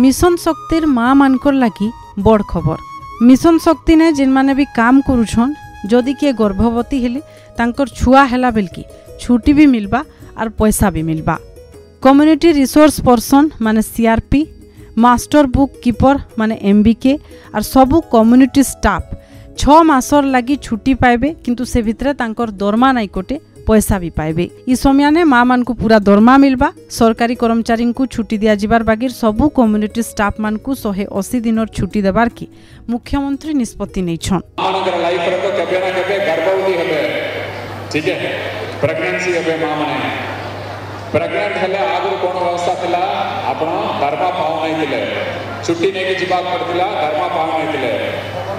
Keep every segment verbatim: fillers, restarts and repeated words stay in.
Mission शक्तिर माँ मानकर लगी बड़ खबर। मिशन शक्ति ने जिन माने भी काम करुछन जदि किए गर्भवती हेले तांकर छुआ हैला बेलकी छुट्टी भी मिलबा और पैसा भी मिलबा। कम्युनिटी रिसोर्स पर्सन माने सीआरपी, मास्टर बुक कीपर माने एमबीके और सबू कम्युनिटी स्टाफ छः मासर लगी छुट्टी पाइबे किंतु से भितरे तांकर दरमा नाई कोटे पैसा भी पाइबे। इ समयाने माँ मान को पूरा दरमा मिलबा। सरकारी कर्मचारी को छुट्टी दिया जिबार बागिर सबू कम्युनिटी स्टाफ मान को शहे अशी दिन छुट्टी देवार की मुख्यमंत्री निष्पत्ति नहीं छन। ठीक है, प्रेगनेंसी हेबे माँ माने प्रेग्नेंट हेले आगु कोन व्यवस्था थिला आपण धर्मा पाऊ नै थिले छुट्टी नै के जिबा पड़तिला धर्मा पाऊ नै थिले।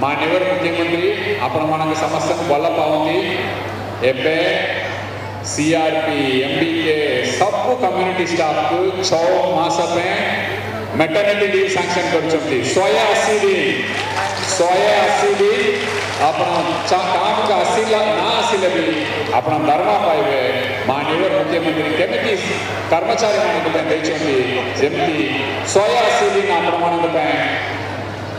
माननीय मुख्यमंत्री आपण मानक समस्त बल पाउंती एबे सीआरपी एमबीके सब कम्युनिटी स्टाफ को छह मास में मैटरनिटी लीव सैंक्शन करचोंती एक सौ अस्सी दिन एक सौ अस्सी दिन आपण काम का सिला ना सिले भी आपण धर्मा पाइबे। माननीय मुख्यमंत्री केमिति कर्मचारी मानक देचोंती जेमति एक सौ अस्सी दिन आपण मानक पे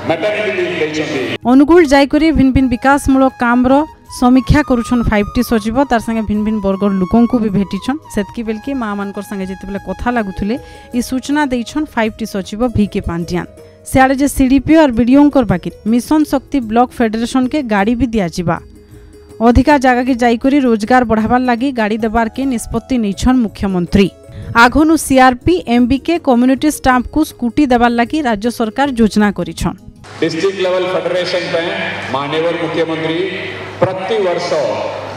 मैटरनिटी लीव देचोंती। अनुकूल जायकरी भिन भिन विकासमूलक काम रो समीक्षा करुछन फाइव टी सचिव तार संगे भिन्न भिन्न वर्गर लोकों को भी भेटिछन। सेतकी बेल के माँ मानकर संगे जिते बेले कथा लागुथुले ई सूचना देइछन फाइव टी सचिव वीके पांड्यान। सियाड़े जे सीडीपी और बीडीओंकर बाकी मिशन शक्ति ब्लॉक फेडरेशन के गाड़ी भी दिया जिबा। अधिका जगह के जायकरी रोजगार बढ़ावार लगी गाड़ी देवार के निष्पत्ति नहींछन मुख्यमंत्री। आघनु सीआरपी एमबीके कम्युनिटी स्टाफ को स्कूटी देवार लगी राज्य सरकार योजना करिछन। डिस्ट्रिक्ट लेवल फेडरेशन पे माननीय मुख्यमंत्री प्रति वर्ष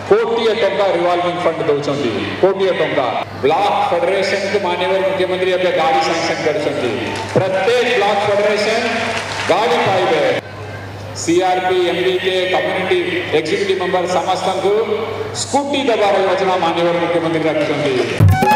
कोटी टंका रिवॉल्विंग फंड दौरान कोटी टंका ब्लॉक फेडरेशन के माननीय मुख्यमंत्री अपने गाड़ी सैंक्शन कर प्रत्येक ब्लॉक फेडरेशन गाड़ी पाइबे। CRP MBK community executive member समस्त को स्कूटी देवार योजना माननीय मुख्यमंत्री रखिंट।